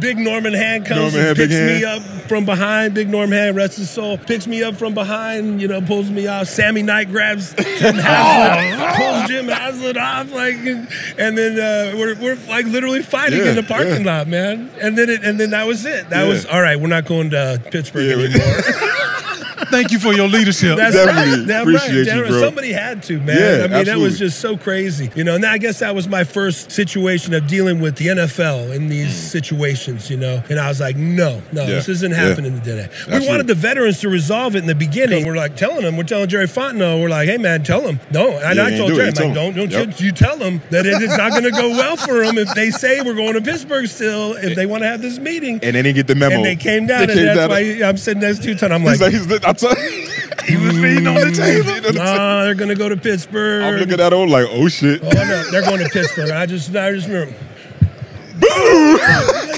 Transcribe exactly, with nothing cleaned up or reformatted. Big Norman Hand comes Norman and hand, picks me hand. up from behind. Big Norman Hand, rest his soul, picks me up from behind, you know, pulls me off. Sammy Knight grabs Jim Haslett, pulls Jim Haslett off, like, and then uh, we're, we're like literally fighting yeah, in the parking yeah. lot, man. And then it, and then that was it. That yeah. was, all right, we're not going to Pittsburgh yeah, anymore. Thank you for your leadership. That's Definitely right. That's appreciate right. You, bro. Somebody had to, man. Yeah, I mean, absolutely. That was just so crazy. You know, and I guess that was my first situation of dealing with the N F L in these situations, you know. And I was like, no, no, yeah. this isn't happening yeah. today. Absolutely. We wanted the veterans to resolve it in the beginning. We're like telling them, we're telling Jerry Fontenot, we're like, hey, man, tell him. No, and yeah, I told do Jerry, I'm like, don't, don't yep. you, you tell them that it's not going to go well for them if they say we're going to Pittsburgh still, if they want to have this meeting. And they didn't get the memo. And they came down, they and came that's down. why I'm sitting next to you, and I'm like, he's like he's he was feeding on the table. Nah, they're gonna go to Pittsburgh. I'm looking at him like, oh shit. Oh no, they're going to Pittsburgh. I just, I just remember. Boo!